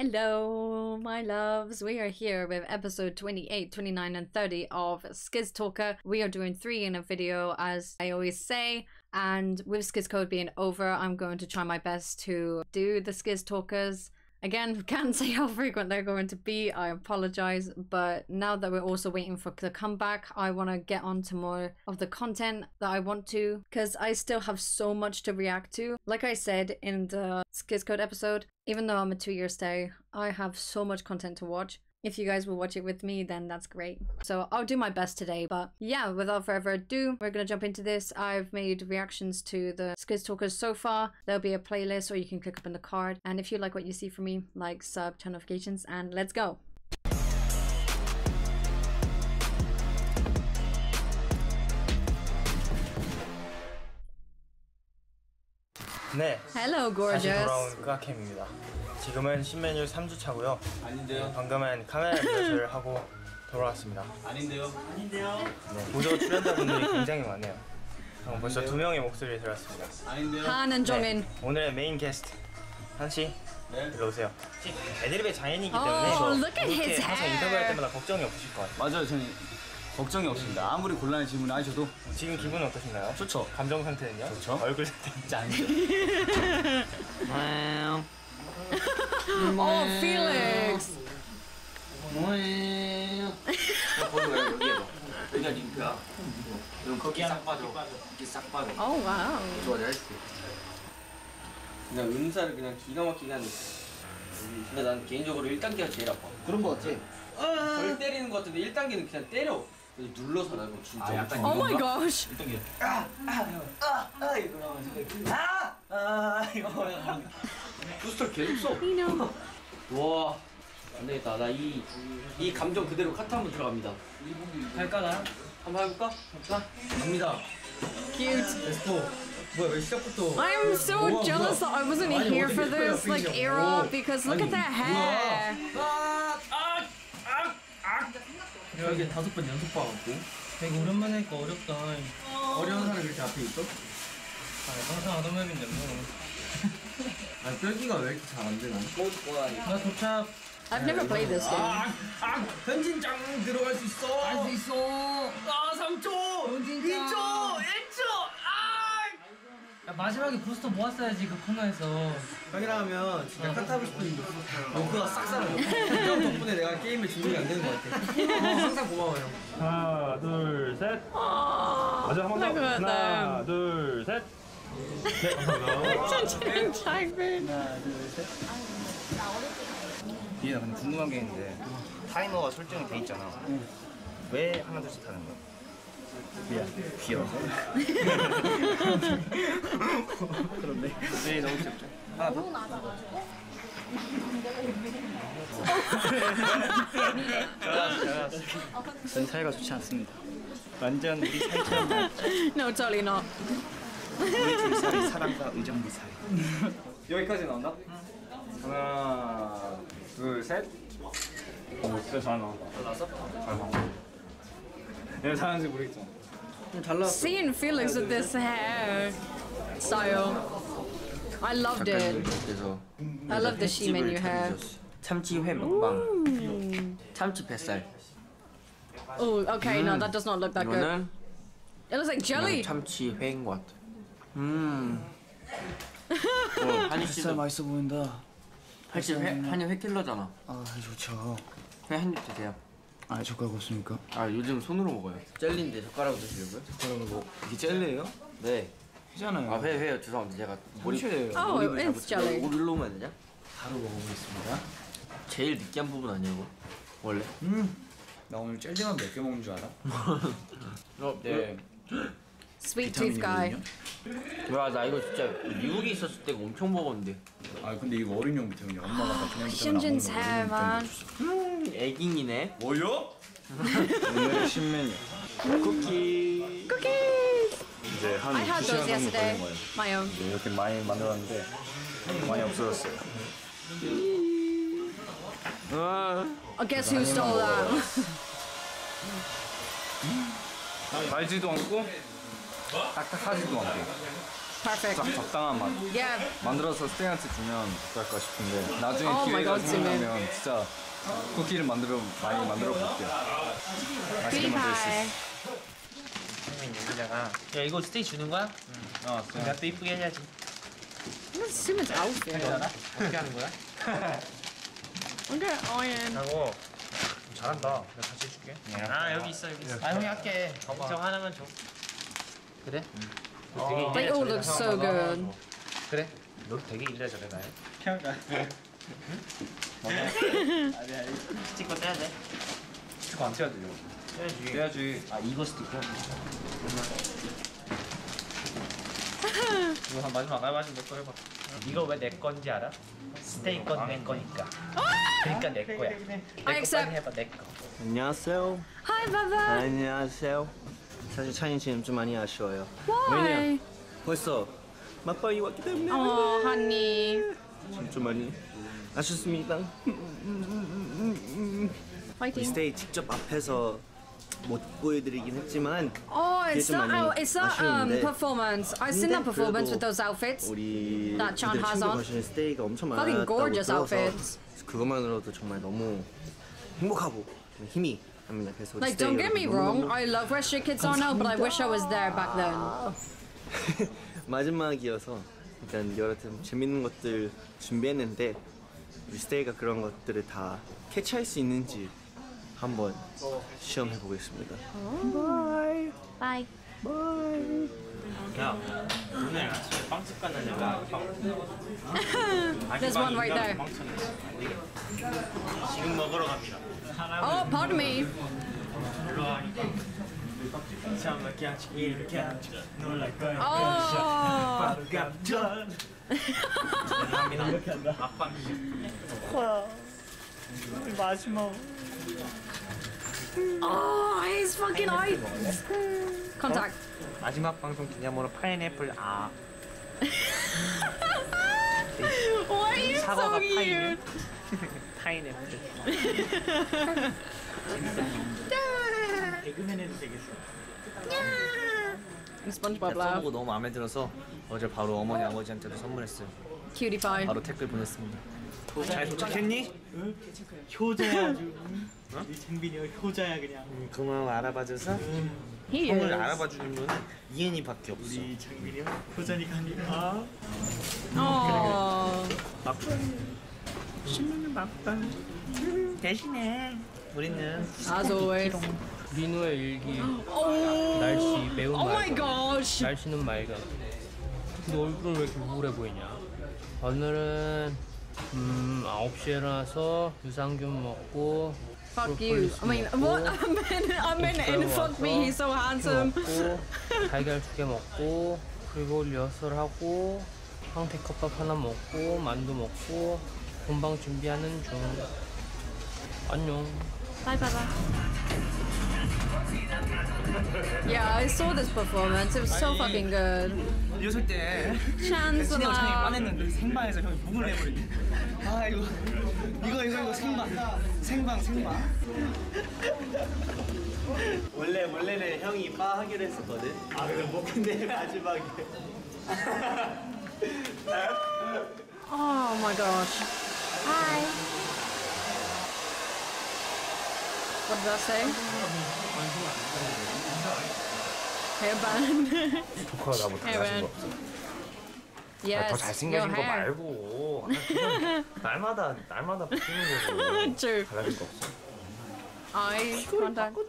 Hello, my loves. We are here with episode 28, 29, and 30 of SKZ-TALKER. We are doing 3 in a video, as I always say. And with SKZ-CODE being over, I'm going to try my best to do the SKZ-TALKERs. Again, can't say how frequent they're going to be. I apologize. But now that we're also waiting for the comeback, I want to get on to more of the content that I want to, because I still have so much to react to. Like I said in the SKZ-CODE episode, even though I'm a 2-year stay, I have so much content to watch. If you guys will watch it with me, then that's great. So I'll do my best today. But yeah, without further ado, we're going to jump into this. I've made reactions to the SKZ-TALKERs so far. There'll be a playlist, or you can click up on the card. And if you like what you see from me, like, sub, turn notifications, and let's go. 네. Hello, gorgeous. 다시 돌아온 끄아캠입니다. 지금은 신메뉴 3주차고요. 아닌데요. 방금은 카메라 리허설을 하고 돌아왔습니다. 아닌데요. 아닌데요. 네, 보조 출연자분들이 굉장히 많네요. 벌써 2명의 목소리를 들었습니다. 아닌데요. 하는 종인. 네, 오늘의 메인 게스트 한씨. 네. 일로 오세요. 애드립의 장인이기 때문에 이렇게 항상 인터뷰할 때마다 걱정이 없으실 것 같아요. 맞아요. 저는 걱정이 없습니다. 아무리 곤란한 질문을 하셔도. 지금 기분은 어떠신가요? 좋죠. 감정 상태는요? 좋죠. 얼굴 상태는 짱이죠. 어, 필릭스! 뭐예요? 여기가 링크야. 그럼 거기 싹 빠져. 거기 싹 빠져. 오, 와우. 좋아, 잘했어. 그냥 음사를 그냥 기가 막히게 하는. 근데 난 개인적으로 1단계가 제일 아파. 그런 거 같지? 덜 때리는 거 같은데 1단계는 그냥 때려. 눌러서 나고 진짜. 아, 약간 이거. 오 마이 갓. 1단계. 아, 이거 나가지고. 이거. 부스터 계속 써. 와, 안 되겠다. 나 이 감정 그대로 카트 한번 들어갑니다. 할까 나랑? 한번 해볼까? 자, 갑니다. Cute. 베스토. 뭐야 왜 시작부터? I'm so jealous that I wasn't here for this like era because look at that hair. 내가 이게 5번 연속 봐갖고. 되게 오랜만에 하니까 어렵다. 어려운 사람 이렇게 앞에 있어? 아, 항상 하던 맵인데 뭐. 아, 뼈기가 왜 이렇게 잘 안 되나? 나 도착! I've never played this game. 현진장 들어갈 수 있어! 갈 수 있어! 아, 3초! 현진장. 2초! 1초! 아! 야, 마지막에 부스터 모았어야지, 그 코너에서. 형이라 하면 진짜 카타하고 싶은 욕구가 싹 사라져. 형 덕분에 내가 게임에 준비가 안 되는 것 같아. 항상 고마워요. 하나, 둘, 셋! 맞아, 한 번 더! 하나, 둘, 셋! 완전 장면. 하나, 둘, 셋. 얘 나 근데 궁금한 게 있는데 타이머가 설정이 돼 있잖아. 왜 하나 둘 셋 하는 거야? 귀여워. 그런데 네, 너무 귀엽죠. 하나 더. 전 사이가 좋지 않습니다. 완전 우리 사이처럼. No, totally not. 우리 둘 사이 사랑과 의정부 사이. 여기까지 나온다? 하나, 둘, 셋. 오, 진짜 잘 나온다. 잘 나왔어? 잘 나온다. 내가 잘하는지 모르겠잖아. 잘 나왔어. Seeing Felix with this hair style, I loved it. I love the she menu hair. 참치 회 먹방. 참치 뱃살. Oh, okay, no, that does not look that good. It looks like jelly. 참치 회인 것 같아. 한입 맛있어 보인다. 한입 회 킬러잖아. 아, 좋죠. 회 한입 드세요. 아, 젓가락 없습니까? 아, 요즘 손으로 먹어요. 젤리인데 젓가락으로 드시려고요? 젓가락으로 먹. 이게 젤리예요? 네. 회잖아요. 아, 회요. 죄송합니다. 제가 모르겠어요. 오일로 오면 안 되냐? 바로 먹어보겠습니다. 제일 느끼한 부분 아니에요? 원래? 나 오늘 젤리만 몇 개 먹는 줄 알아? 네. Sweet tooth guy. 와, 나 이거 진짜 미국에 있었을 때 엄청 먹었는데. 아, 근데 이거 어린이용 비타민이야. 엄마가 같은 비타민 안 먹는 거. 애깅이네. 뭐요? 오늘 신메뉴 쿠키. 쿠키. 이제 한 2시간 정도 걸린 거예요. 마요. 이렇게 많이 만들었는데 많이 없어졌어요. I guess who stole that? 달지도 않고. 딱딱하지도 않고. Perfect. 딱 적당한 맛. Yeah. 만들어서 스테이한테 주면 어떨까 싶은데 나중에 기회가 생기면 진짜 쿠키를 많이 만들어 볼게요. 맛있게 만들 수 있어. 여기다가 야 이거 스테이 주는 거야? 응. 어, 내가 또 이쁘게 해야지. 한번 쓰면 나오게. 어떻게 하는 거야? 근데 어예. 하고 잘한다. 내가 같이 해줄게. 아 여기 있어. 아 형이 할게. 인정 하나만 줘. 그래? They all look so good. 그래? 너 되게 일래 잘해 나요. 평가. 아니. 스티커 떼야 돼. 스티커 안 떼야 돼요. 떼야지. 아 이거 스티커. 이거 한 마지막 알바신 내 거 해봐. 이거 왜 내 건지 알아? 스테이 건 내 거니까. 그러니까 내 거야. 내 거 빨리 해봐 내 거. 안녕하세요. Hi 바바. 안녕하세요. 사실 찬이 지금 좀 많이 아쉬워요. 왜냐? 벌써 막바위 왔기 때문에. 어, 하니. 좀 많이 아쉽습니다. 파이팅. 스테이 직접 앞에서 못 보여드리긴 했지만. 어, it's not performance. I've seen that performance with those outfits that Chan has on. 스테이가 엄청 많았다고 들어서 gorgeous outfits. 그것만으로도 정말 너무 행복하고 힘이. Like, don't get me wrong, I love where Stray Kids are now, but I wish I was there back then. 마지막이어서 일단 여하튼 재밌는 것들 준비했는데 우리 스테이가 그런 것들을 다 캐치할 수 있는지 한번 시험해 보겠습니다. Bye. Bye. Bye. 야, 오늘 아침에 빵집 갔는데 There's one right there. 지금 먹으러 갑니다. Oh, pardon me. Oh, he's fucking right. Contact. 마지막 방송 기념으로 파인애플 아. Why are you so weird? 파인애플. 개그맨 해도 되겠어. 스펀지밥 써보고 너무 마음에 들어서 어제 바로 어머니 아버지한테도 선물했어요. 큐티파이. 바로 댓글 보냈습니다. 잘 도착했니? 응? 효자야 아주. 어? 장빈이 효자야 그냥. 고마워 알아봐줘서. 형을 알아봐주는 건 이은이밖에 없어. 우리 장빈이 효자니까 합니다. 막판. 신문은 막판. 대신에 우리는 아소의 민우의 일기. 날씨 매우 맑아. 날씨는 맑아. 근데 얼굴은 왜 이렇게 우울해 보이냐? 오늘은 9시에 일어나서 유산균 먹고 Fuck you. I mean, what? I mean, and fuck me. He's so handsome. 달걀 2개 먹고 그리고 리허설 하고 황태컵밥 하나 먹고 만두 먹고 본방 준비하는 중. 안녕. Bye, bye, bye. Yeah, I saw this performance. It was so fucking good. 리허설 때 찬이 빠냈는데 생방에서 형이 목을 내버리네. 아 이거 생방. 원래는 형이 빠 하기로 했었거든. 아 그래 뭐 근데 마지막에. Oh my gosh. Hi. What did I say? Hey, Ben. 조커가 나보다 잘생긴 거 없어. 더 잘생겨진 거 말고 날마다 바뀌는 거고 달라질 거 없어. 아이 그런다. 누가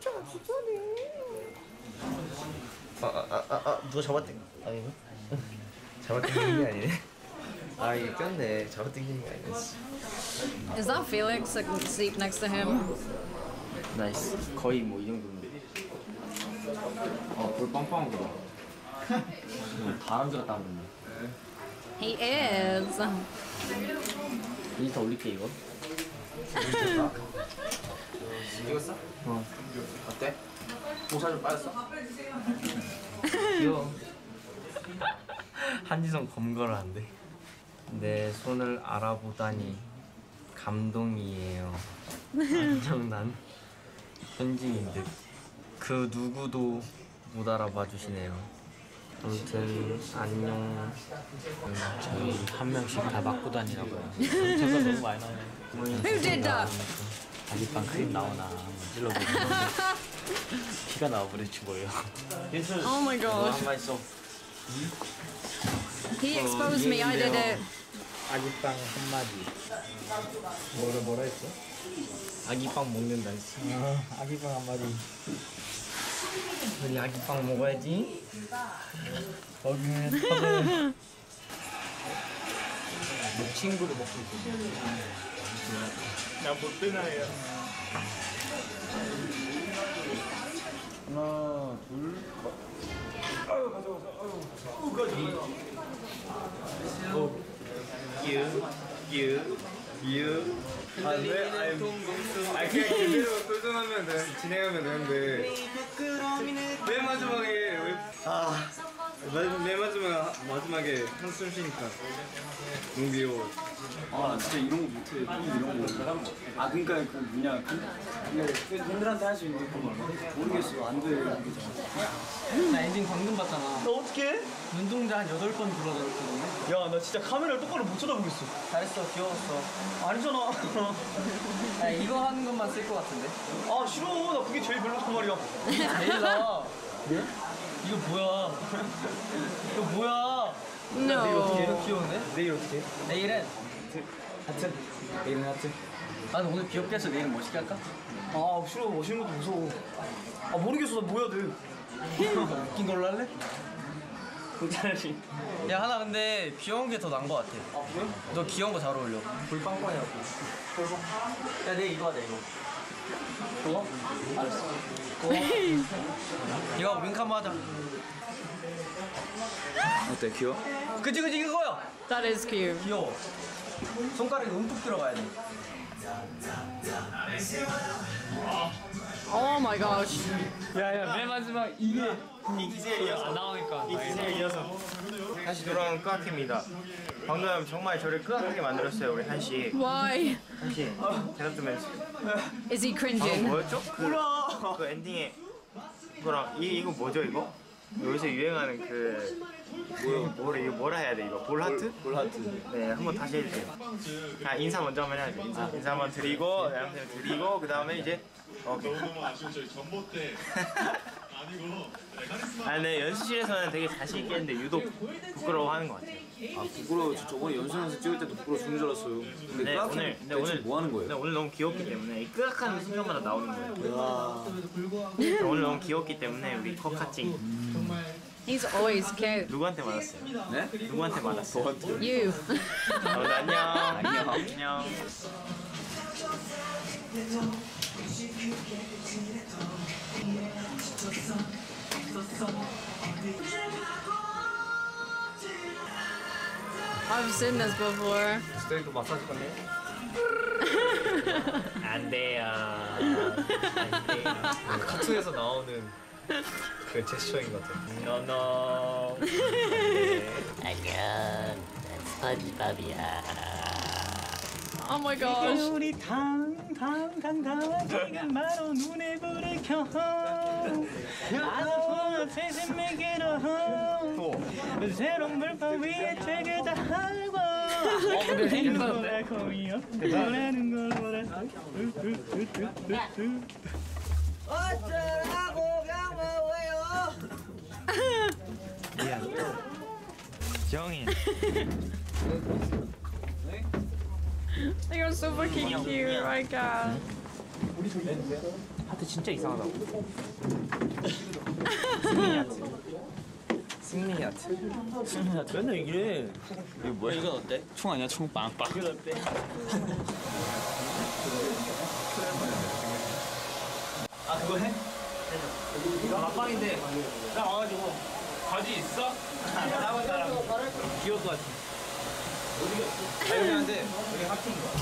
잡았대? 아니요. 잡아당기는 게 아니네. 아 이게 꼈네. 잡아당기는 게 아니지. Is that Felix asleep next to him? Nice. 거의 뭐 이 정도인데. 아 볼 빵빵한 거. 다 남자 같다 보네. He is. 인스타 올릴게 이거. 찍었어? 어. 어때? 옷살 좀 빠졌어? 귀여워. 한지성 검거라는데 내 손을 알아보다니 감동이에요. 엄청난 현지인 듯 그 누구도 못 알아봐 주시네요. 아무튼 안녕. 저희 한 명씩 다 맞고 다니라고요. 제가 너무 많이 나요. 힘들다. 아기빵 크림 나오나 한번 찔러보고 피가 나와버렸지 뭐예요. Oh my god. He exposed me. I did it. 아기빵 한 마디. 뭐라 했어? 아기빵 먹는다 했어. 아기빵 한 마디. 우리 아기빵 먹어야지. 거기는 친구를 먹고 있어. 나 못 드나요. 하나, 둘, 아유 가져가서. 아유. 유. 아, 왜? 그냥 그대로 도전하면 돼. 진행하면 되는데. 맨 마지막에 왜? 아, 맨 마지막에 한숨 쉬니까 너무 귀여워. 아, 진짜 이런 거 못해. 이런 거. 아, 그러니까 그 뭐냐. 분들한테 할 수 있는 그런 거 모르겠어. 안 돼. 나 엔딩 방금 봤잖아. 너 어떡해? 눈동자 한 8번 돌아다녔거든. 야, 나 진짜 카메라를 똑바로 못 쳐다보겠어. 잘했어, 귀여웠어. 아니잖아. 야, 이거 하는 것만 쓸 것 같은데? 아, 싫어. 나 그게 제일 별로단 말이야. 제일 나. 예? 이거 뭐야? 이거 뭐야? No. 야, 내일 어떻게 해? 이거 귀여운데? 내일 어떻게 해? 내일은 하트. 내일은 하트. 난 오늘 귀엽게 해서 내일은 멋있게 할까? 아, 싫어. 멋있는 것도 무서워. 아, 모르겠어. 나 뭐야, 돼. 웃긴 걸로 할래? 괜찮지? 야, 하나 근데 귀여운 게 더 나은 거 같아. 아, 그래? 너 귀여운 거 잘 어울려. 볼빵빵이라고. 볼빵? 야, 내일 이거 하자, 이거. 그거? 알았어. 그거? 이거 윙크 한번 하자. 어때, 귀여워? 그치, 그치, 이거요! That is cute. 귀여워. 손가락이 움푹 들어가야 돼. Oh my gosh. 야야, 맨 마지막 이게 이기세에 이어서 안 나오니까. 이기세에 이어서 다시 돌아온 끄악입니다. 방금 정말 저를 끄악하게 만들었어요, 우리 한씨. Why? 한씨, 대답 좀 해주세요. Is he cringing? 뭐였죠? 그 엔딩에 뭐라 이거 뭐죠 이거? 요새 유행하는 그 이거 뭐라 해야 돼 이거? 볼하트? 볼하트. 네, 한번 다시 해주세요. 아, 인사 먼저 한번 해야죠. 인사 한번 드리고, 양쌤 드리고, 그 다음에 이제 오케이. 아, 네, 연습실에서는 되게 자신 있게 했는데 유독 부끄러워하는 것 같아요. 아, 부끄러워. 저번에 연습실에서 찍을 때도 부끄러워 죽는 줄 알았어요. 근데 네, 오늘 뭐 하는 거예요? 네, 오늘 너무 귀엽기 때문에 이 끄악하는 순간마다 나오는 거예요. 오늘 너무 귀엽기 때문에 우리 커카찡. He's always cute. 누구한테 받았어요? 네? 누구한테 받았어요? You. 여러분 안녕. 안녕. 안녕. I've seen this before. 스테이크 마사지 건데? 안 돼요. 안 돼요. 카툰에서 나오는. 그 제스처인 것 같아요. No. 안녕. 난 스펀지밥이야. Oh my gosh. 우리 당당한 바로 눈에 불을 켜. 아나포나 세심 매기로. 새로운 물품 위에 책을 다 하고. 근데 노래 거미요. 노래는 걸 노래. 어쩌라고 가마워요. 미안. 정인. They are so fucking cute, my god. 하트 진짜 이상하다고. 승민이 하트. 승민이 하트. 맨날 이게 뭐야? 이건 어때? 총 아니야? 총 빵빵. 이건 어때? 아, 그거 해? 나 막방인데 나 와가지고 바지 있어? 나랑 귀여울 것 같아. 어디가? 아니, 근데 여기 합친 거야.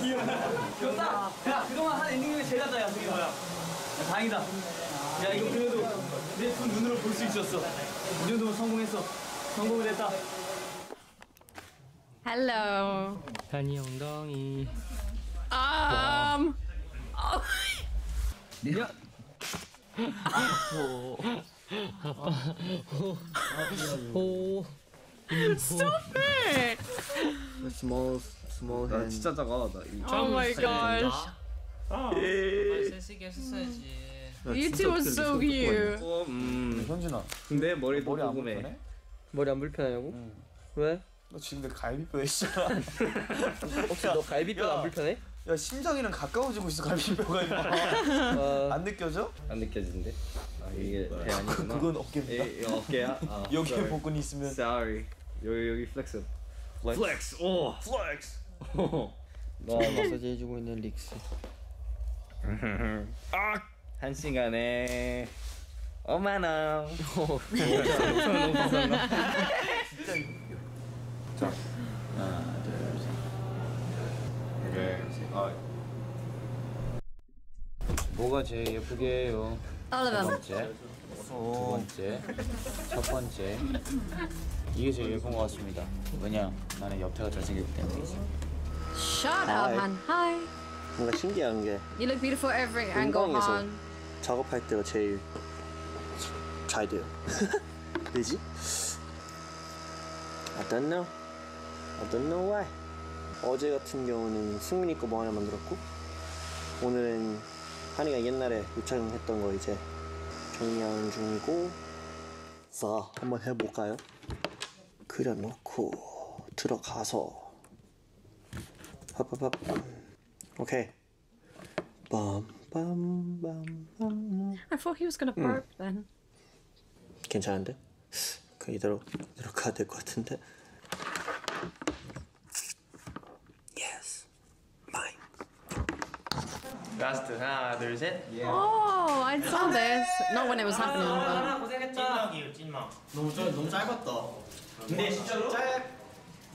귀여워. 귀엽다. 야, 그동안 한 엔딩 중에 제일 낫다, 야, 그게 뭐야. 야, 다행이다. 야, 이거 그래도 내 두 눈으로 볼 수 있었어. 이 정도면 성공했어. 성공됐다. 헬로. 다니 엉덩이. 야. 아빠. 오. Stop it. Small hand. 진짜 작아하다. Oh my gosh. 아. 세시게 했어야지. It was so cute. 현진아. 근데 머리도 궁금해. 머리 안 불편하냐고? 왜? 너 지금 내 갈비뼈 있잖아. 혹시 너 갈비뼈가 안 불편해? 야, 심장이랑 가까워지고 있어. 갈비뼈가 안 느껴져? 안 느껴진대. 아, 이게 대안이구나. 그건 어깨입니다. 이 어깨야? 아, 여기에 복근이 있으면. Sorry. 여기 플렉스. 플렉스. 오. 플렉스. 너 마사지 해주고 있는 릭스. 아. 1시간에 5만원. 자, 하나, 둘, 셋. 뭐가 제일 예쁘게요? 첫 번째, 두 번째, 첫 번째. 이게 제일 예쁜 것 같습니다. 왜냐, 나는 옆태가 잘생겼기 때문이지. Shut up and hi. 뭔가 신기한 게. You look beautiful every angle on. 작업할 때가 제일 잘 돼요. 왜지? I don't know why. 어제 같은 경우는 승민이 거 뭐 하나 만들었고, 오늘은 한이가 옛날에 요청했던 거 이제 정리하는 중이고. 자, 한번 해볼까요? 그려놓고 들어가서 팝팝팝. 오케이. 빰빰빰빰. I thought he was gonna burp then. 괜찮은데? 그 이대로 가야 될 것 같은데. Yes, mine. 라스트 하나 둘 셋. Oh, I saw this. Not when it was happening. 아, 고생했다. 찐막이에요, 찐막. 너무 짧았다. 근데 진짜로? 근데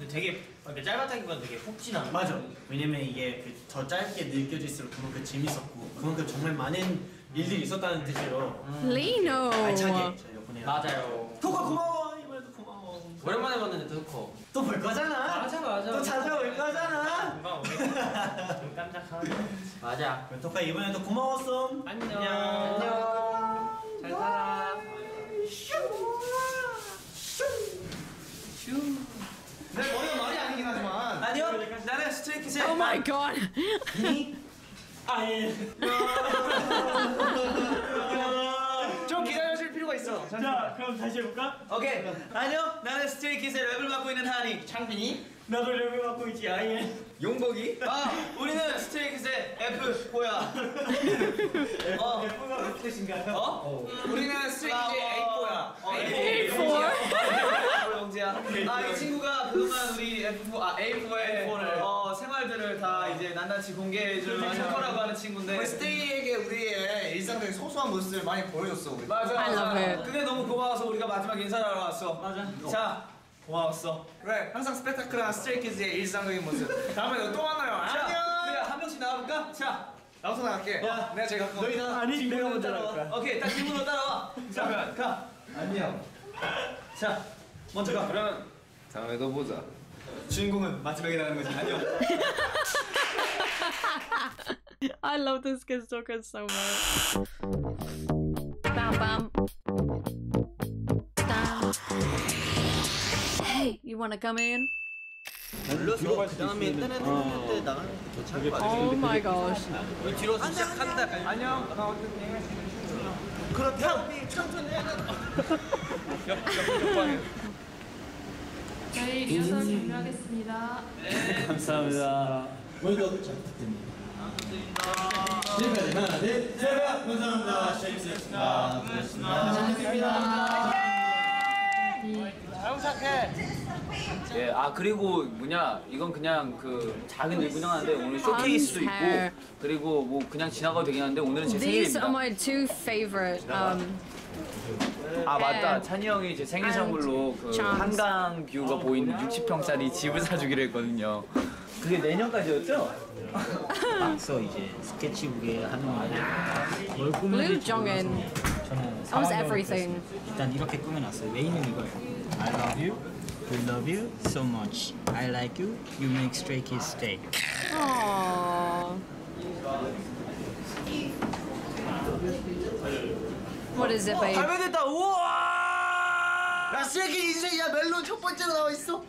되게 짧았다기보다 되게 폭진한. 맞아. 왜냐면 이게 더 짧게 느껴질수록 그만큼 재밌었고 그만큼 정말 많은 일들이 있었다는 뜻이에요. 리노. 알차게. 맞아요. 토커 고마워. 이번에도 고마워. 오랜만에 봤는데 토커. 또 볼 거잖아. 맞아. 또 찾아올 거잖아. 고마워. 좀 깜짝하네. 맞아. 토커 이번에도 고마웠어. 안녕. 안녕. 잘 살아. 슈. 내 머리가 말이 아니긴 하지만. 아니요, 나는 스트레이 키즈. Oh my god. 아예. 좀 기다려줄 필요가 있어. 자, 그럼 다시 해볼까? 오케이. 아니요, 나는 스트레이 키즈의 랩을 맡고 있는 한이. 창빈이. 나도 랩을 맡고 있지. 아예. 용복이. 아, 우리는 스트레이 키즈의 F 호야. F가 몇 뜻인가요? 우리는 스트레이 키즈의 A 호야. A 호. 아, 이 친구가 그동안 우리 A4의 생활들을 다 이제 낱낱이 공개해주는 슈퍼라고 하는 친구인데, 스테이에게 우리의 일상적인 소소한 모습을 많이 보여줬어. 우리 맞아. 근데 너무 고마워서 우리가 마지막 인사를 하러 왔어. 맞아. 자, 고마웠어. 그래, 항상 스펙타클한 스트레이키즈의 일상적인 모습. 다음에 또 만나요. 안녕. 그래, 한 명씩 나가볼까? 자, 나부터 나갈게. 내가 제일 가까워. 너희 나 아니, 내가 먼저 나갈까? 오케이, 다 뒷문으로 따라와. 자, 가. 안녕. 자. 먼저 가. 그러면 다음에 또 보자. 주인공은 마지막에 나가는 거지. 안녕. I love this kid's talker so much. Bam bam. Hey, you wanna come in? 물론 그다음에 나가는 때 나가는 게 더 잘 것 같아. Oh my gosh. 뒤로 시작한다. 안녕. 나 어떻게? 그렇다. 천천히 해야 돼. 옆방에. 저희 리허설 준비하겠습니다. 네, 감사합니다. 모두 잘 부탁드립니다. 감사합니다. 지금까지 하나, 둘, 셋, 감사합니다. 시작했습니다. 고맙습니다. 잘 부탁해. 예, 아 그리고 뭐냐, 이건 그냥 그 작은 일 분양하는데 오늘 쇼케이스도 있고, 그리고 뭐 그냥 지나가도 되긴 한데 오늘은 제 생일입니다. These are my two favorite. 아 맞다, 찬이 형이 제 생일 선물로 그 한강 뷰가 보이는 60평짜리 집을 사주기로 했거든요. 그게 내년까지였죠? 박서 이제 스케치북에 하는 말을 꾸며서 저는 일단 이렇게 꾸며놨어요. 메인은 이거예요. I love you. We love you so much. I like you. You make Stray Kids stay. Aww. What is it, babe? 발매됐다. 우와! 야, Stray Kids 인생, 야, 멜론 첫 번째로 나와 있어.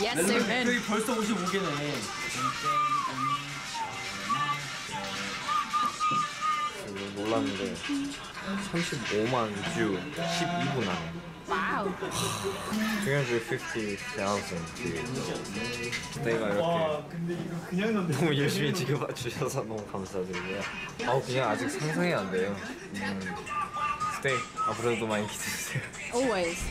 Yes, sir. 멜론이 벌써 55개네. 놀랐는데 35만 뷰 12분 안에 와우 350,000 뷰. 와, 근데 이거 그냥 넣는 너무 열심히 지금 봐주셔서 너무 감사드리고요. 아우 그냥 아직 상상이 안 돼요. 스테이 앞으로도 많이 기대해주세요. Always.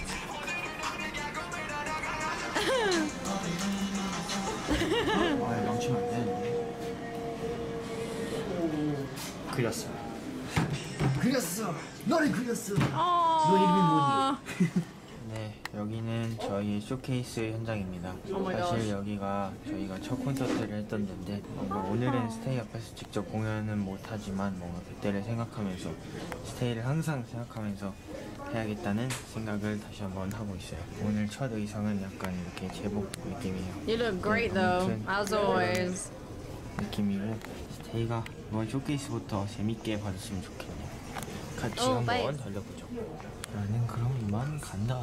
와 양치면 안 되는데. 그렸어. 그렸어! 너를 그렸어! 너 이름이 뭐니? 네, 여기는 저희 쇼케이스 현장입니다. 사실 여기가 저희가 첫 콘서트를 했던 데인데 오늘은 스테이 앞에서 직접 공연은 못하지만 뭔가 그때를 생각하면서 스테이를 항상 생각하면서 해야겠다는 생각을 다시 한번 하고 있어요. 오늘 첫 의상은 약간 이렇게 제복 느낌이에요. You look great though, as always. 느낌이고 스테이가 이번 쇼케이스부터 재밌게 봐줬으면 좋겠네요. 같이 한번 달려보죠. 나는 그럼 이만 간다.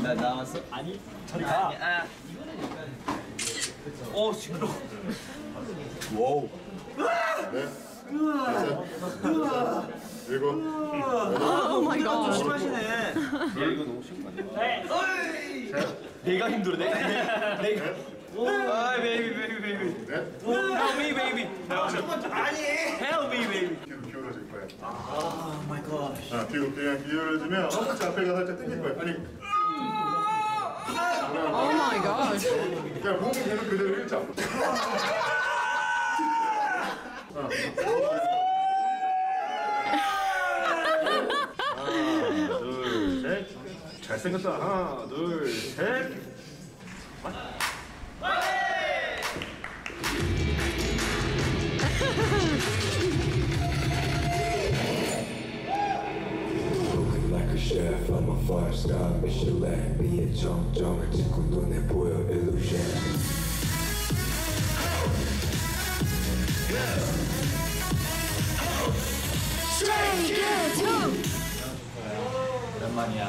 나 나왔어? 아니 저리 가. 아. 어 시끄러워. 와우. 네. 일곱. 오 마이 갓. 심하시네. 이거 너무 심한 거 아니야? 어이. 내가 힘들네. 내가. 아, baby, baby, baby. 네? Help me, baby. 아니. Help me, baby. 기울어질 거야. 아, my gosh. 아, 뒤로 그냥 기울어지면 허벅지 앞에가 살짝 땡길 거야. 아니. Oh my gosh. 그냥 몸이 계속 그대로 일자. 하나, 둘, 셋. 잘생겼다. 하나, 둘, 셋. I'm a five star Michelin. 비에 정정을 찍고 눈에 보여 illusion. Stray Kids who? 오랜만이야.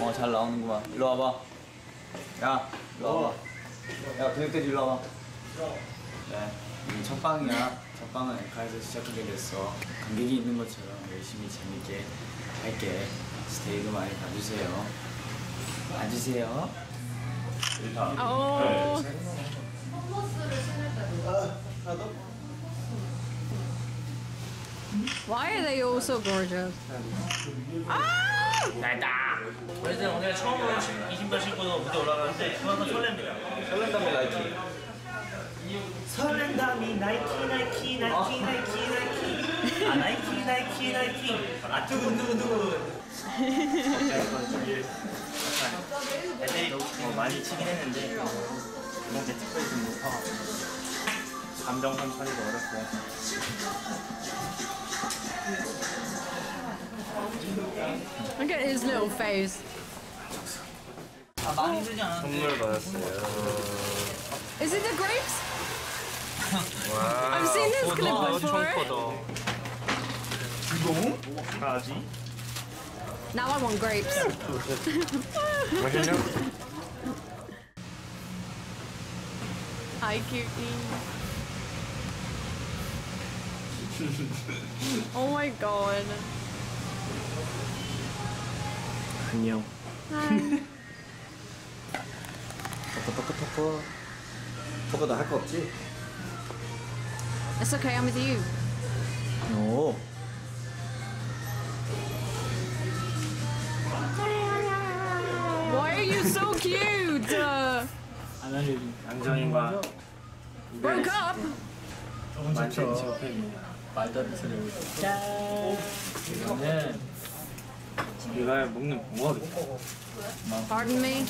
어, 잘 나오는구만. 일로 와봐. 야, 일로 와봐. 야, 근육돼지 일로 와봐. 네, 우리 첫 방이야. 첫 방은 에카에서 시작하게 됐어. 관객이 있는 것처럼 열심히 재밌게 할게. 스테이도 많이 봐주세요. 봐주세요. 오. 컨버스를 신을 때 누가? 나도? Why are they all so gorgeous? 아! 나이다! 우리들 오늘 처음으로 20발 신고 무대 올라가는데 그만큼 설렙니다. 설렌다고 나이키. 설렌다미 나이키 나이키 아 나이키 아 두근두근두근 애들이 너무 많이 치긴 했는데 이번 제 특별히 좀 감정 선천이도 어렵고 Look at his little face 아 많이 주지 않았는데 선물 받았어요 Is it the grapes? I've seen this clip before. Now I want grapes. Hi, cutie. Oh my god. Hi. 저거다 할 거 없지? It's okay, I'm with you. No. Why are you so cute? 안정인과 broke up. 맞죠? 말도 안 되는 소리. 짠. 이거는 내가 먹는 방법이 Pardon me?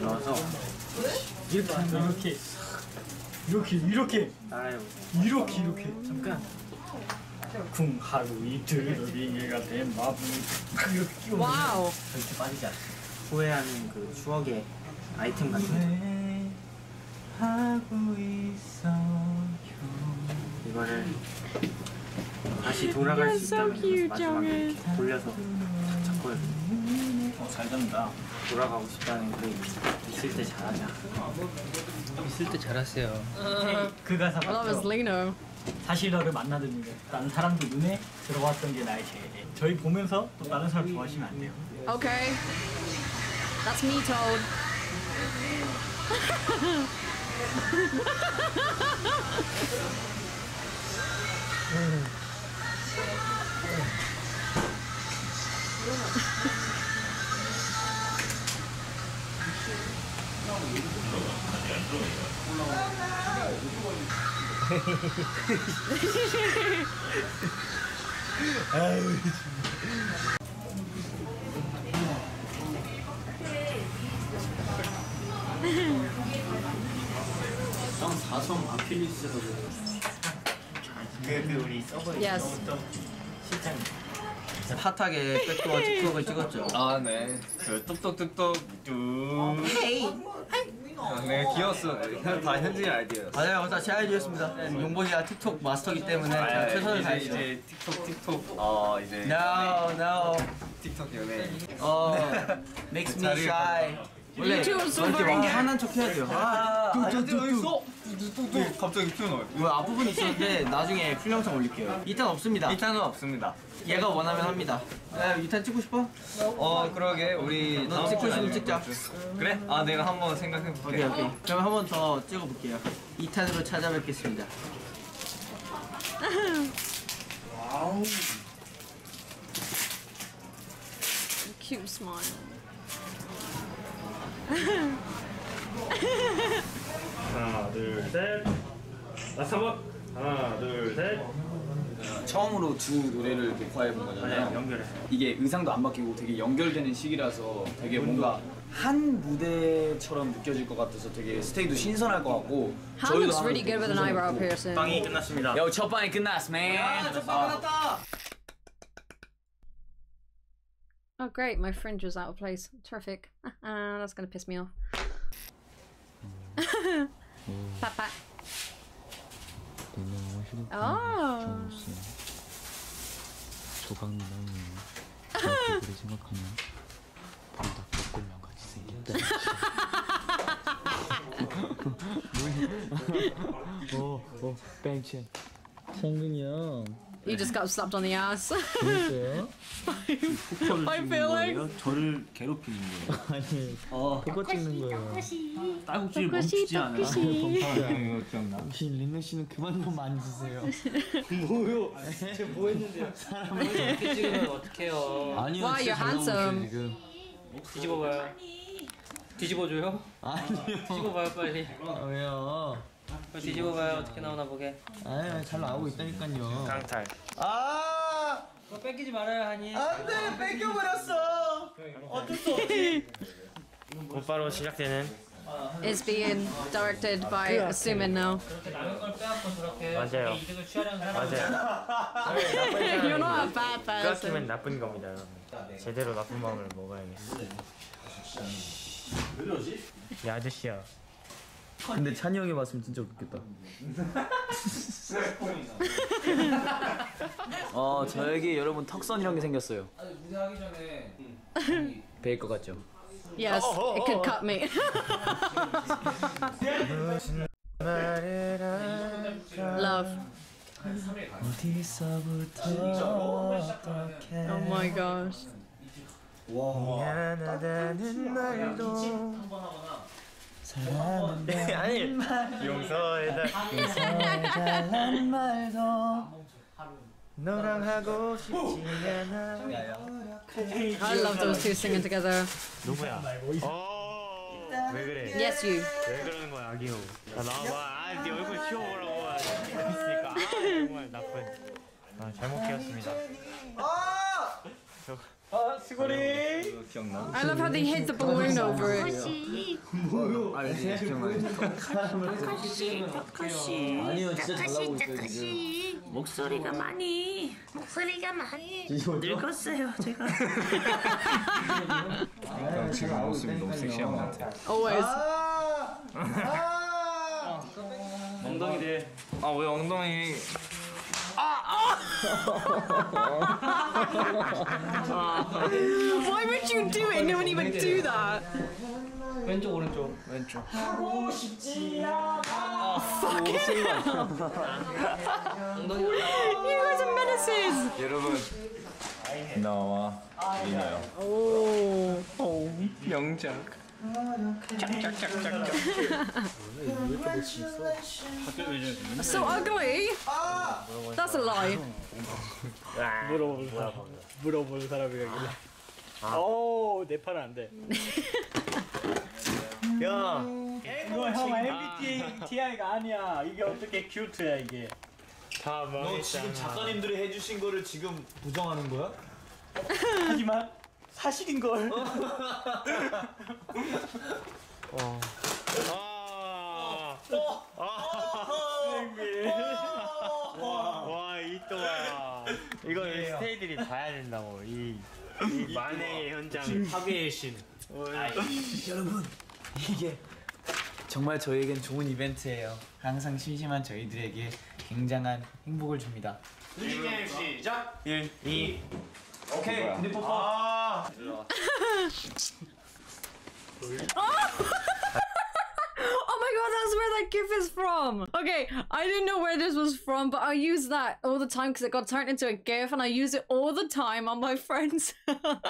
나와서 이렇게 잠깐 쿵 하루 이틀 빙의가 된 마블 이렇게 끼워 와우 그렇게 빠지지 않아 후회하는 그 추억의 아이템 같은 거 하고 있어요 이거를 다시 돌아갈 수 있다면 마지막에 돌려서 잡고 잘 잡는다 돌아가고 싶다는 그 있을 때 잘하자 있을 때 잘하세요 그 가사 봤죠? 사실 너를 만나던 게 다른 사람도 눈에 들어왔던 게 나의 죄 저희 보면서 또 다른 사람 좋아하시면 안 돼요 오케이 That's me, Toad 아유 난 다솜 아필리스라고 그 우리 서버에 넣었던 실장 핫하게 백도어 틱톡을 찍었죠 아 네 그 뚝뚝뚝뚝 헤이 네 귀여웠어 다 현진이 아이디어였어 맞아요 다 제 아이디어였습니다 용보이가 틱톡 마스터기 때문에 제가 최선을 다했죠 이제 틱톡 이제 No 틱톡 연예인 Makes me shy 원래 저렇게 화난 척 해야 돼요 뚝뚝뚝뚝 갑자기 튀어나와요 이 앞부분이 있었는데 나중에 풀 영상 올릴게요 2탄 없습니다 2탄은 없습니다 얘가 원하면 합니다 야 2탄 찍고 싶어? 그러게 우리 너 찍고 싶으면 찍자 그래? 아 내가 한번 생각해볼게 오케이 그럼 한번 더 찍어볼게요 2탄으로 찾아뵙겠습니다 와우 cute smile 하나 둘셋 라스트 한번 하나 둘셋 처음으로 두 노래를 녹화해본 거잖아요 연결해 이게 의상도 안 바뀌고 되게 연결되는 시기라서 되게 뭔가 한 무대처럼 느껴질 것 같아서 되게 스테이도 신선할 것 같고 저희도 한번 빵이 끝났습니다 요 첫 빵이 끝났습니다 첫 빵 끝났다 Oh great, my fringe was out of place. Terrific. That's gonna piss me off. Pat pat. Oh. You just got slapped on the ass. I feel like 저를 괴롭히는 거예요. 아니, 그거 찍는 거예요. 딸꾹질 멈추지 않아요. 리노 씨는 그만 좀 만지세요. 뭐요? 쟤 뭐 했는데요? 사람을 이렇게 찍으면 어떡해요? 아니요, wow, you're handsome. 뒤집어봐요. 뒤집어줘요? 아니요. 뒤집어봐요 빨리. 왜요? 뒤집어봐요 어떻게 나오나 보게. 아, 잘 나오고 있다니까요. 강탈. 아! 너 뺏기지 말아야 하니. 안 돼! 뺏겨버렸어! 어쩔 수 없지. 곧바로 시작되는 is being directed by Asumin now. 맞아요. 맞아요. You're not a bad person. 그렇다면 나쁜 겁니다. 제대로 나쁜 마음을 먹어야겠어. 왜 이러지? 야 아저씨야. 근데 찬이 형이 봤으면 진짜 웃겠다. 저에게 여러분 턱선 이런 게 생겼어요. 무대하기 전에 베일 것 같죠? Yes, it could cut me. Love. Oh my gosh. 아니 용서해달란 말도 너랑 하고 싶지 않아 I love those two singing together 누구야? 왜 그래? Yes you 왜 그러는 거야 아기호 나와봐 네 얼굴 치워보라고 그러니까 정말 나쁜 잘못 키웠습니다 스고리. I love how they hit the balloon over it. 뭐요? 아니 타카시. 아니요, 진짜 잘 나오고 있어요. 목소리가 많이 늙었어요, 제가. 지금 아웃스미 너무 섹시한 것 같아요. Always. 엉덩이 대. 아, 왜 엉덩이? Why would you do it? No one even do that. 왼쪽 오른쪽. 하고 싶지 않아. Fuck it. You guys are menaces. 여러분 나와 이나요. 오 명작. So ugly. That's a lie. 물어볼 사람이라길래. 오, 내 팔은 안 돼. 야, 이거 형 MBTI가 아니야. 이게 어떻게 큐트야 이게? 너 지금 작가님들이 해주신 거를 지금 부정하는 거야? 하지만. 사실인 걸. 와이 또아 이거 스테이들이 봐야 된다고 이 만행의 현장 파괴의 신. 여러분 이게 정말 저희에겐 좋은 이벤트예요. 항상 심심한 저희들에게 굉장한 행복을 줍니다. 게임 시작. 1, 2 오케이, 근데 뽀뽀. 아. Oh my god, that's where that gif is from. Okay, I didn't know where this was from, but I use that all the time because it got turned into a gif, and I use it all the time on my friends. So that's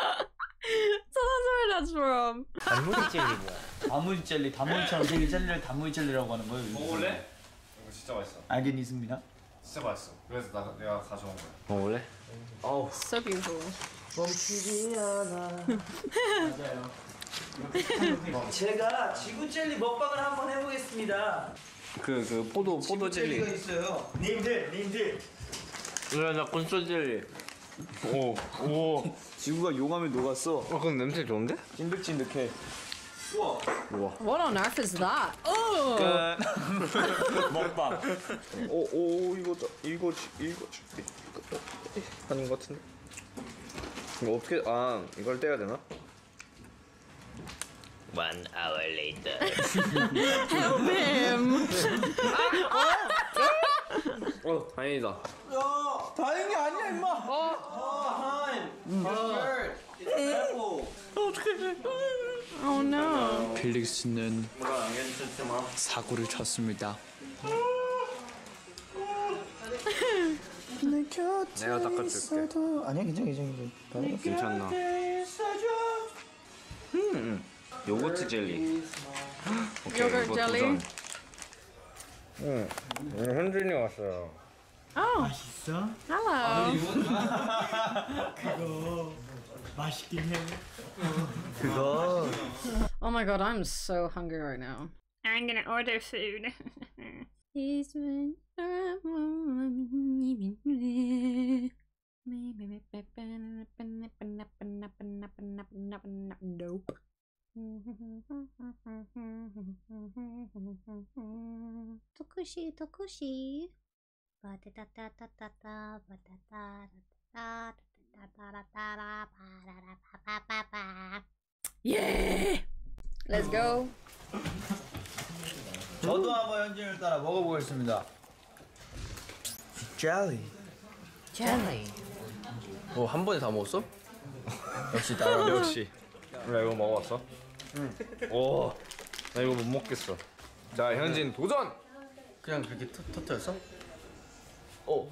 where that's from. 단무지 젤리 뭐야? 단무지 젤리, 단무지처럼 생긴 젤리를 단무지 젤리라고 하는 거예요. 먹을래? 이거 진짜 맛있어. 알겠습니다. 진짜 맛있어. 그래서 내가 가져온 거야. 먹을래? 어우. So beautiful. 멈추지 않아. 맞아요. 제가 지구 젤리 먹방을 한번 해보겠습니다. 포도 젤리. 젤리가 있어요. 님들. 그래 나 곤솔 젤리. 오. 지구가 용암에 녹았어. 그럼 냄새 좋은데? 찐득찐득해. 우와. What on earth is that? Oh. 먹방. 이거 아닌 것 같은데. 이거 어떻게 이걸 떼야 되나? 1 hour later. Help him. 다행이다. 야, 다행이 아니야 임마. Oh no. 필릭스는 사고를 쳤습니다. 내가 닦아줄게. 아니야 괜찮아. 괜찮나? 요거트 젤리. 요거트 젤리. 응. 현준이 왔어요. 맛있어? Hello. 맛있긴 해. 그거. Oh my god, I'm so hungry right now. I'm gonna order food. Nope. Tokushi. Yeah! Let's go. 저도 한번 현진을 따라 먹어보겠습니다. 젤리. 한 번에 다 먹었어? 역시 따라. 역시. 나 이거 먹어봤어? 응. 오, 나 이거 못 먹겠어. 자, 현진 도전. 그냥 그렇게 터뜨렸어? Oh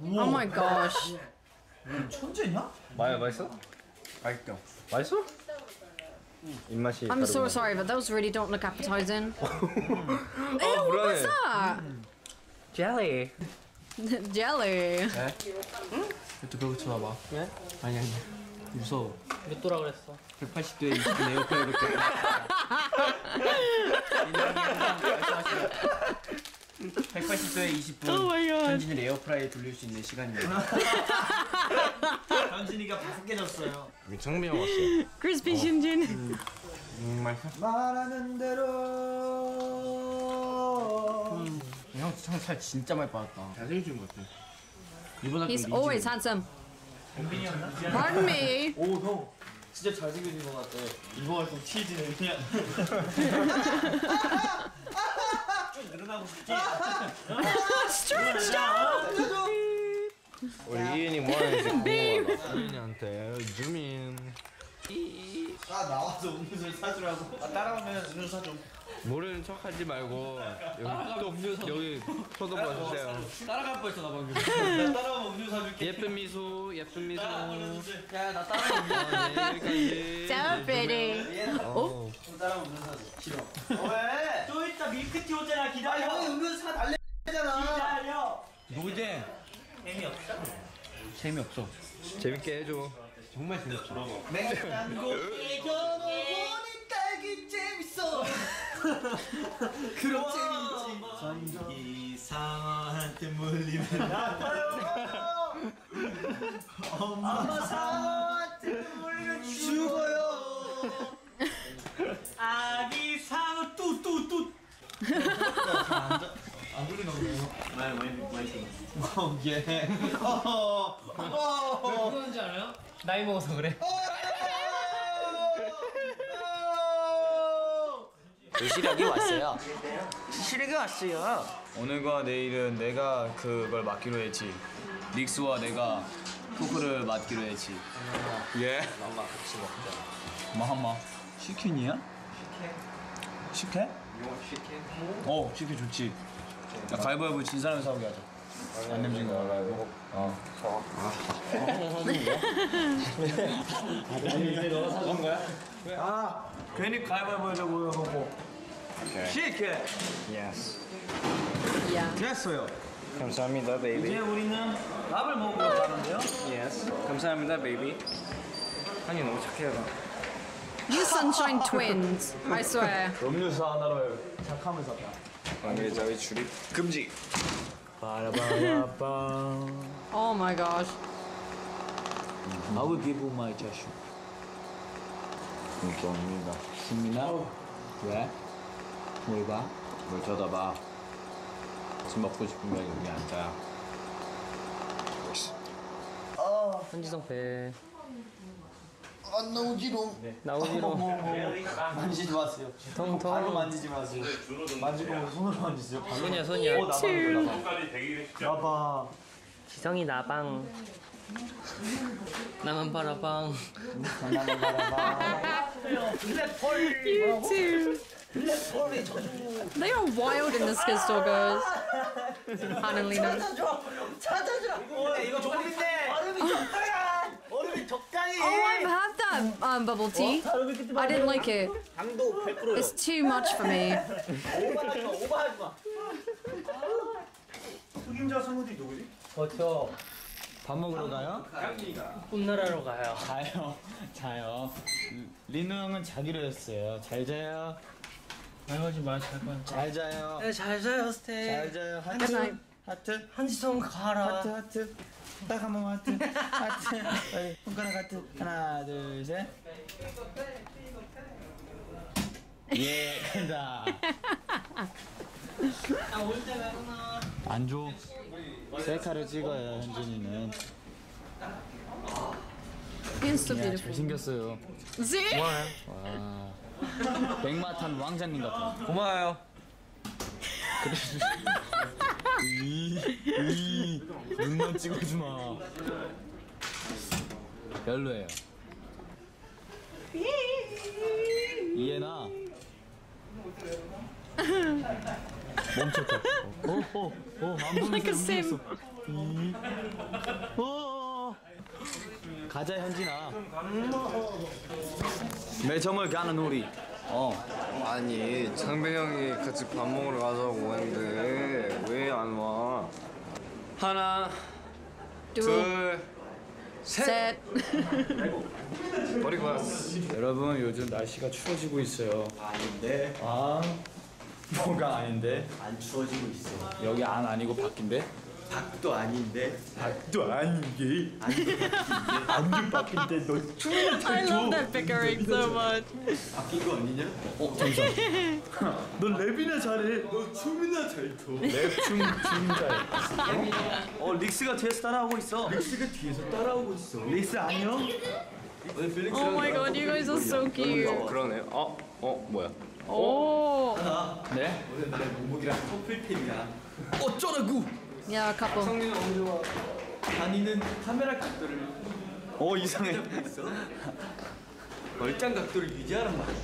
my gosh. 천재냐? 맛있어? 맛있죠. 맛있어? 입맛이. I'm so sorry, but those really don't look appetizing. Ew, what's that? Jelly. Jelly. 응? 또 그렇게 쳐다봐. 왜? 아니. 무서워. 몇 도라 그랬어? 180도에 20도 내 옆에 이렇게. 180도에 20분. 현진이 에어프라이에 돌릴 수 있는 시간입니다. 현진이가 다섯 개 졌어요. 정미가 왔어요. 크리스피 심진. 맛있어. 말하는 대로. 형 살 진짜 많이 빠졌다. 잘생긴 것 같아. 이보다 He's 좀 always handsome. 엠빈이었나? Pardon me. 오 형 진짜 잘생겨진 것 같아. 이거 활동 치즈는 그냥. 늘어나고 싶지? 스트레치 다운! 우리 이은이 뭐하는지 궁금하다. 이은이한테 주민 아 나와서 음료수를 사주라고? 아 따라오면 음료수 사줘. 모르는 척 하지 말고 여기 쳐다봐주세요. 따라갈 뻔했어 나 방금. 나 따라오면 음료수 사줄게. 예쁜 미소 예쁜 미소. 야 나 따라오면 음료수 사줘. So pretty. 어? 따라오면 음료수 사줘. 싫어. 왜? 또 이따 밀크티 오잖아 기다려. 형이 음료수 사달래잖아. 기다려. 노잼. 재미없어? 재미없어. 재밌게 해줘. 정말 재밌어. 냉장고에 겨놓은 딸기 재밌어. 그럼 재밌지. 이상한테 물리면 나빠요. 엄마 상어한테 물리면 죽어요. 아기 상어 뚜뚜뚜. 안 불리나 보네요. 많이 예. 왜 그러는지 알아요? 나이 먹어서 그래. 시력이 왔어요. 시력이 왔어요. 오늘과 내일은 내가 그걸 맡기로 했지. 닉스와 내가 토크를 맡기로 했지. 예. 엄마 같이 먹자. 마마 치킨이야? 치킨. 치킨? 요 치킨. 어 치킨 좋지. 야, 가위바위보 진 사람이 사오게 하자. 안 냄새가 나가지고. 어. 이제 너가 사준 거야? 아, 괜히 가위바위보 하자고 하고. 치킨. 예스. 야. 됐어요. 감사합니다, 베이비. 이제 우리는 밥을 먹으러 가는데요. 예스. 감사합니다, 베이비. 아니 너무 착해요. You sunshine twins. I swear. 음료수 하나를 착하면서. 관계 자위 출입 금지. 바라바라바. Oh my gosh. I will give you my tissue. 감사합니다. 신민아. 왜? 뭘 봐? 뭘 쳐다봐? 술 먹고 싶으면 여기 앉아. 어. 현지성 배. 안 나오지롱. 나오지롱. 만지지 마세요. 통통. 발로 만지지 마세요. 만지고 손으로 만지세요. 손이야 손이야. 오 나방. 나방. 지성이 나방. 나만 바라방. 나만 바라방. You too. They are wild in the SKZ-TALKERs. 하늘리나. 찾아줘. 이거 좋은데. 얼음이 적당해. 얼음이 적당해. Oh, I've had that bubble tea. I didn't like it. It's too much for me. 오버하지 마. 오버하지 마. 책임자 성우들이 누구지? 버텨. 밥 먹으러 가요? 꿈나라로 가요. 자요. 자요. 리노 형은 자기로 했어요. 잘 자요. 말하지 마. 잘 자요. 네, 잘 자요, 스테이. 잘 자요. 하트. 하트. 한지성 가라. 하트, 하트. 딱 한 번만 하트. 하트. 손가락 하트. 하나, 둘, 셋. 예, 간다. 나 올 때 왜 그러나? 안 줘. 셀카를 찍어요, 현준이는. 야, 잘생겼어요. 고마워요. 와. 백마탄 왕자님 같아. 고마워요. 눈만 찍어주마. 별로예요. 이해나. 멈췄다. 안보면서 어 가자 현진아. 매점을 가는 우리. 어 아니 창빈 형이 같이 밥 먹으러 가자고 했는데 왜 안 와? 하나 둘 셋. 버리고 왔어. 여러분 요즘 날씨가 추워지고 있어요. 아닌데. 아 뭐가 아닌데? 안 추워지고 있어. 여기 안 아니고 밖인데? 밖도 아닌데? 밖도 아닌데? 안도 밖인데? 너 추위를 잘 줘! I love that bickering so much. 바뀐 거 아니냐? 어? 잠시만. 너 랩이나 잘해. 너 춤이나 잘 줘. 랩, 춤, 춤 잘해. 어? 어, 릭스가 뒤에서 따라오고 있어. 릭스가 뒤에서 따라오고 있어. 릭스 안녕? Oh my god, you guys are so cute. 그러네. 어? 어? 뭐야? 오! 하나. 네? 오늘 나의 목목이랑 커플템이야. 어쩌라구! 야, 카포. 성민은 언제와 다니는 카메라 각도를. 오, 이상해. 멀쩡 각도를 유지하란 말이야.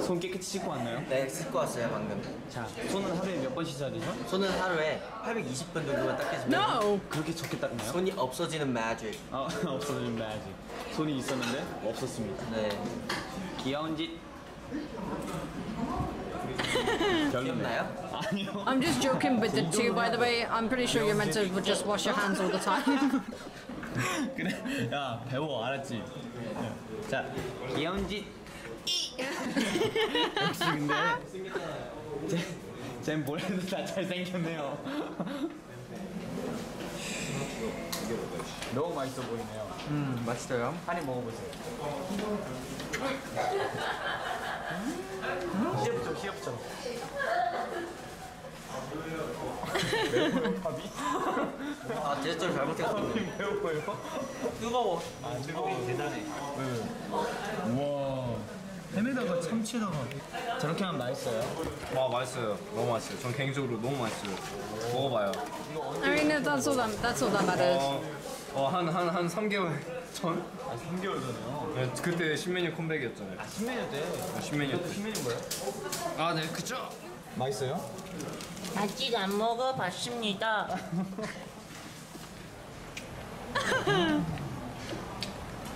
손 깨끗이 씻고 왔나요? 네, 씻고 왔어요, 방금. 자, 손은 하루에 몇 번 씻어야 되죠? 손은 하루에 820번 정도만 닦여주면. No! 그렇게 적게 닦나요? 손이 없어지는 매직. 아, 없어지는 매직. 손이 있었는데 없었습니다. 네. 귀여운 짓. I'm just joking with the two, by the way. I'm pretty sure you're meant to just wash your hands all the time. 그래, 야 배워, 알았지? 자, 귀여운 짓. 역시 근데 쟤 뭐래도 다 잘생겼네요. 너무 맛있어 보이네요. 맛있어요. 한 입 먹어보세요. 시엽죠, 시엽죠. 매워요, 밥이? 아, 제스처를 잘못했어. 밥이 매워요? 뜨거워. 아, 뜨거워. 대단해. 우와. 햄에다가 참치에다가 저렇게 하면 맛있어요? 와, 맛있어요. 너무 맛있어요. 전 개인적으로 너무 맛있어요. 먹어봐요. I mean, that's all that matters. 한 3개월 전? 아, 3개월 전이요? 네, 그때 신메뉴 컴백이었잖아요. 아, 신메뉴 때? 아, 신메뉴 때. 신메뉴 뭐예요? 아, 네, 그쵸? 맛있어요? 아직 안 먹어봤습니다.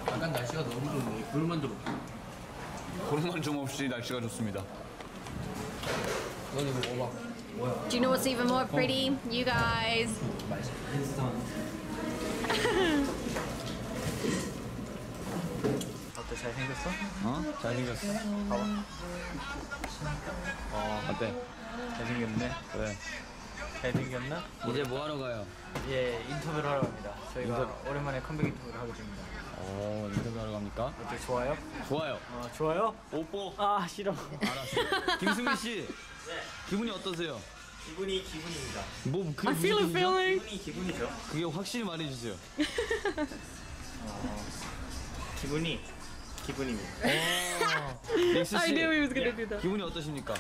약간 날씨가 너무 좋네. 구름만 좀 없이. 구름만 좀 없이 날씨가 좋습니다. 넌 이거 먹어봐. 뭐야? Do you know what's even more pretty? You guys. 어때? 잘생겼어? 어? 잘생겼어. 봐봐. 어, 어때? 잘생겼네? 그래. 잘생겼나? 이제 뭐하러 가요? 예, 인터뷰를 하러 갑니다. 저희가 오랜만에 컴백 인터뷰를 하고 있습니다. 오, 인터뷰하러 갑니까? 어때? 좋아요? 좋아요. 어, 좋아요? 오뽀. 아, 싫어. 알았어. 김승민 씨. 네. 기분이 어떠세요? 기분이 기분입니다. 뭐 그게 I feel a feeling. 기분이 기분이죠. 그게 확실히 말해주세요. 어, 기분이 기분입니다. 넥스 씨, I knew he was gonna do that. 기분이 어떠십니까?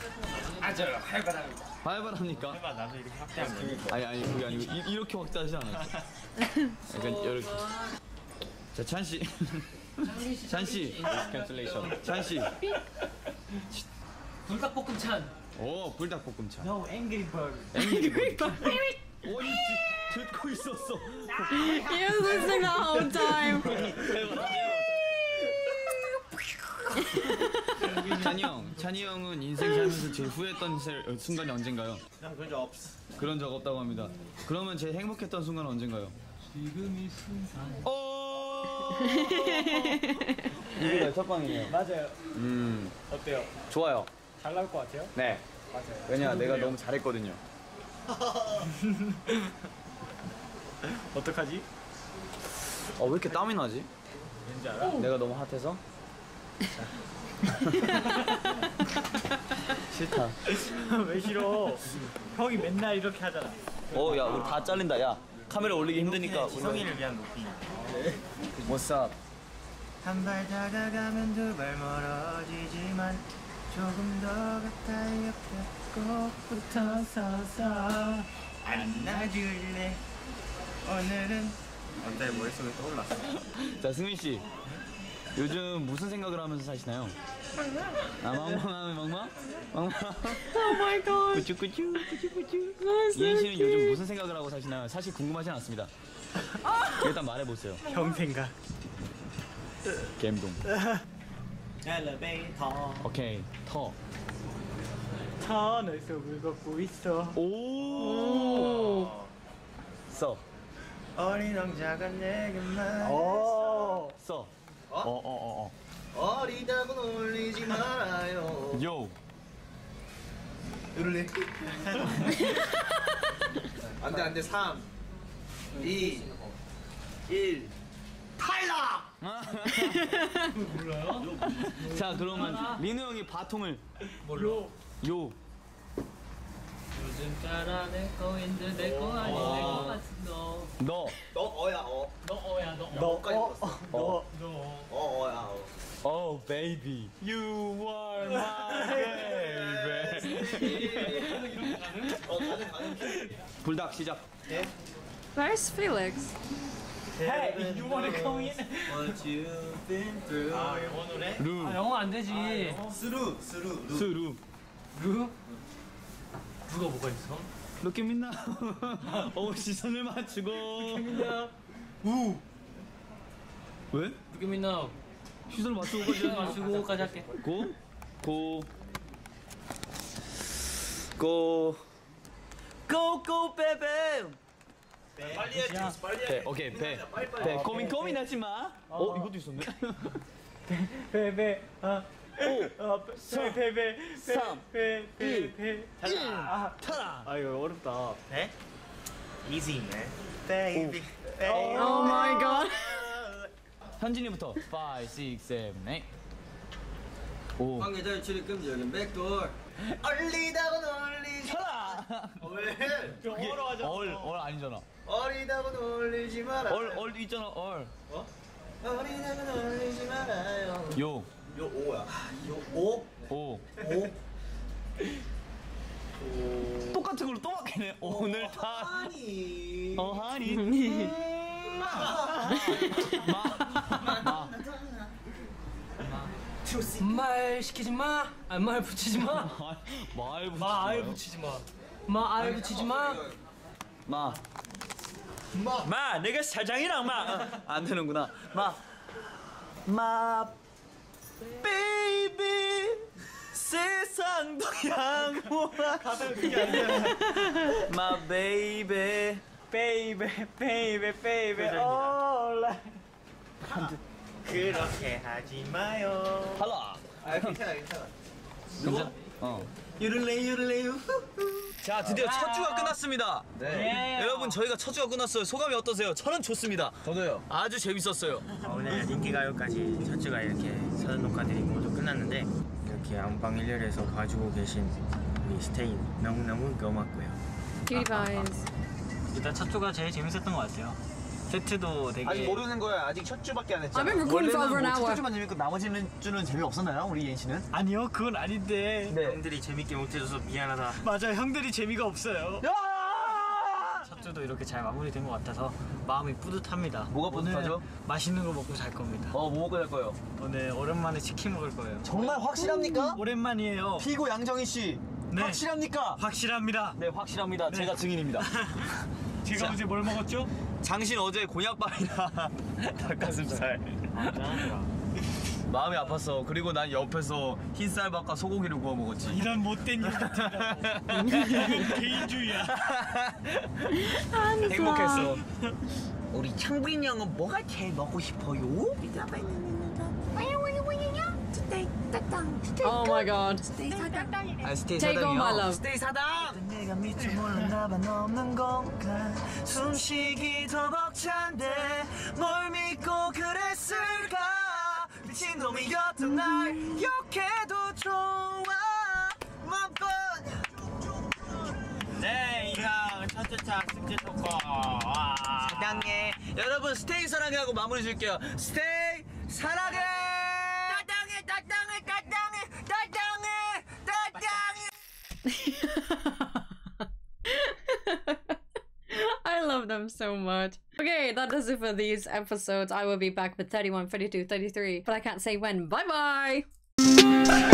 아주 활발합니다. 활발합니까? 활발. 나도 이렇게 확대합니다. 아니 그게 아니고 이렇게 확대하지 않았죠. 약간 이렇게. 자, 찬 씨. 찬 씨. Congratulations. 찬 씨. 불닭볶음 찬. 오, 불닭볶음차. No, angry bird. Angry bird. 오이, 듣고 있었어. He was listening the whole time. 찬이 형은 인생 살면서 제일 후회했던 순간이 언젠가요? 난 그런 적 없어. 그런 적 없다고 합니다. 그러면 제일 행복했던 순간은 언젠가요? 지금 이 순간. 이게 첫 방이에요. 맞아요. 어때요? 좋아요. 잘 나올 것 같아요? 네. 맞아요. 왜냐, 내가 그래요. 너무 잘했거든요. 어떡하지? 아, 왜 이렇게 땀이 나지? 왠지 알아? 내가 너무 핫해서? 싫다. 왜 싫어? 형이 맨날 이렇게 하잖아. 어, 야, 우리 다 잘린다. 야, 카메라 올리기 힘드니까. 지성이를 위한 높이. What's up? 한 발 다가가면 두 발 멀어지지만 조금 더 가까이 옆에 꼭 붙어서서 안아줄래. 오늘은 갑자기 머릿속에 떠올랐어. 자, 승민씨, 요즘 무슨 생각을 하면서 사시나요? 아, 멍멍하면 멍멍? 멍멍? Oh my god. 꾸쭈꾸쭈 꾸쭈꾸쭈. 이은씨는 요즘 무슨 생각을 하고 사시나요? 사실 궁금하진 않습니다. 일단 말해보세요. 형 생각. 갬동. 엘리베이터. 오케이, 터. 터널 속을 걷고 있어. 오. 써. 어린 왕자가 내게 말했어. 오. 써. 어어어어. 어리다고 놀리지 말아요. 요. 누를래? 안돼 안돼. 3 2 1 탈락! 몰라요? 자 그러면 민우 형이 바통을 뭘로? 요 요즘 따라 내꺼 인데 내꺼 아닌 내꺼 같은 너. 너 어야 어. 너 어야 너. 너 어. 너 어야 어. Oh baby, you are my baby. 불닭 시작. Where's Felix? Hey, you wanna come in? What you've been through. 아 영어 노래? 루. 아 영어 안 되지. 스루, 스루, 루. 스루. 루? 누가 뭐가 있어? Look at me now. 어 시선을 맞추고. Look at me now. 우. 왜? Look at me now. 시선을 맞추고까지 할게. 고, 고, 고, 고, 고, 베베. 빨리 해, 빨리 해. 오케이, 배, 배. 고민, 고민하지 마. 어, 이것도 있었네. 베베, 아, 오, 베베, 3, 1, 타라. 아, 이거 어렵다. 네? Easy네. Baby, baby. Oh my god. 현진이부터 5, 6, 7, 8 5 관계자의 출입금지 여긴 백돌 얼리다고 놀리지마라. 왜? 얼어 하잖아. 얼 아니잖아. 어리다고 놀리지 마라. 얼도 있잖아. 얼 어? 어리다고 놀리지 말아요. 요 오야. 요 오? 오 똑같은 걸로 또 바뀌네. 오늘 다 하니 하니 말 시키지 마. 말 붙이지 마. 말 붙이지 마. 말 붙이지 마. 마 내가 사장이랑 마. 안 되는구나. 마 베이비 세상도 양보라. 가사가 그게 아니야. 마 베이비 베이베 베이베 베이베 올라 그렇게 하지 마요. 탈락. 아 괜찮아 괜찮아. 누구? 어. 유를레 유를레 자 드디어 첫 주가 끝났습니다. 네. 여러분 저희가 첫 주가 끝났어요. 소감이 어떠세요? 저는 좋습니다. 저도요. 아주 재밌었어요. 오늘 인기가요까지 첫 주가 이렇게 서른 녹화들이 모두 끝났는데 이렇게 안방 1열에서 봐주고 계신 우리 스테인 너무너무 고맙고요. 큐티바이즈 일단 첫 주가 제일 재밌었던 것 같아요. 세트도 되게 아직 모르는 거야. 아직 첫 주밖에 안 했잖아. 원래는 첫 주만 재밌고 나머지는 주는 재미없었나요? 우리 예인 씨는? 아니요 그건 아닌데 네. 형들이 재밌게 못해줘서 미안하다. 맞아요 형들이 재미가 없어요. 첫 주도 이렇게 잘 마무리된 것 같아서 마음이 뿌듯합니다. 뭐가 뿌듯하죠? 맛있는 거 먹고 잘 겁니다. 뭐 먹고 잘 거예요? 오늘 오랜만에 치킨 먹을 거예요. 정말 확실합니까? 오랜만이에요. 피고 양정희 씨 네. 확실합니까? 확실합니다. 네 확실합니다. 네. 제가 증인입니다. 제가 어제 뭘 먹었죠? 당신 어제 곤약밥이랑 닭가슴살. 마음이 아팠어. 그리고 난 옆에서 흰쌀밥과 소고기를 구워 먹었지. 이런 못된 일 같은 이건 개인주의야. 행복했어. 우리 창빈 형은 뭐가 제일 먹고 싶어요? Oh my god. 스테이 사당. 아 스테이 사당이요. 스테이 사당. 내가 미처 몰랐나 봐. 넘는 건가. 숨쉬기 더 벅찬데 뭘 믿고 그랬을까. 미친놈이었던 날 욕해도 좋아. 맘껏. 네 이상 첫주차 승진 토커 사당해. 여러분 스테이 사랑해하고 마무리 줄게요. 스테이 사랑해. I love them so much. Okay, that does it for these episodes. I will be back with 31, 32, 33, but I can't say when. Bye bye.